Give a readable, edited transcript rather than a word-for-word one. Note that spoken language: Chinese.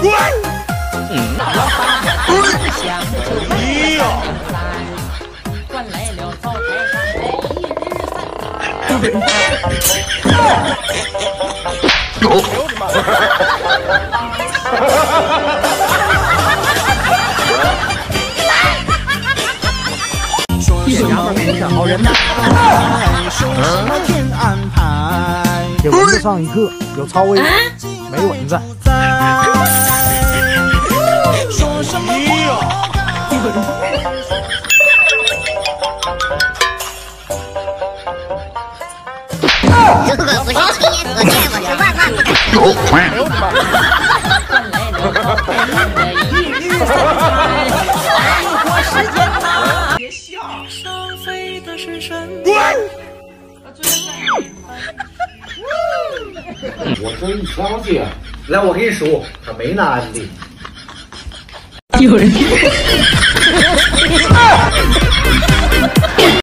滚！哎呀！有！岳娘们真是好人呐！给蚊子上一课，有超威，没蚊子。 别笑！上飞的是神滚！我真着急，来，我给你数，他没拿安利。有人。